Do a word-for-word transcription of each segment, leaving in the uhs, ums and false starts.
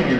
Going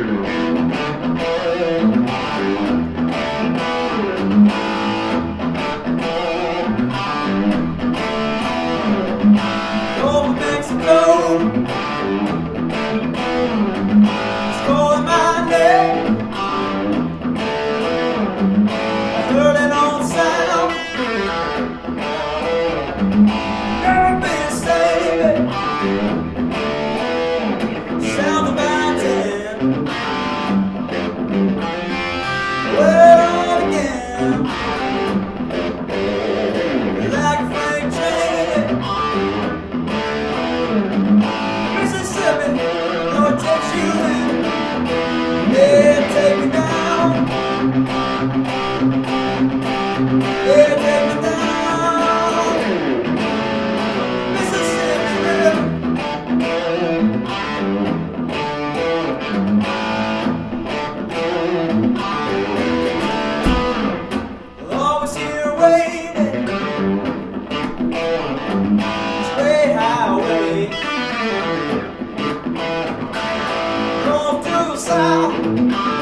through the south.